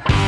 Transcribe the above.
Tennessee.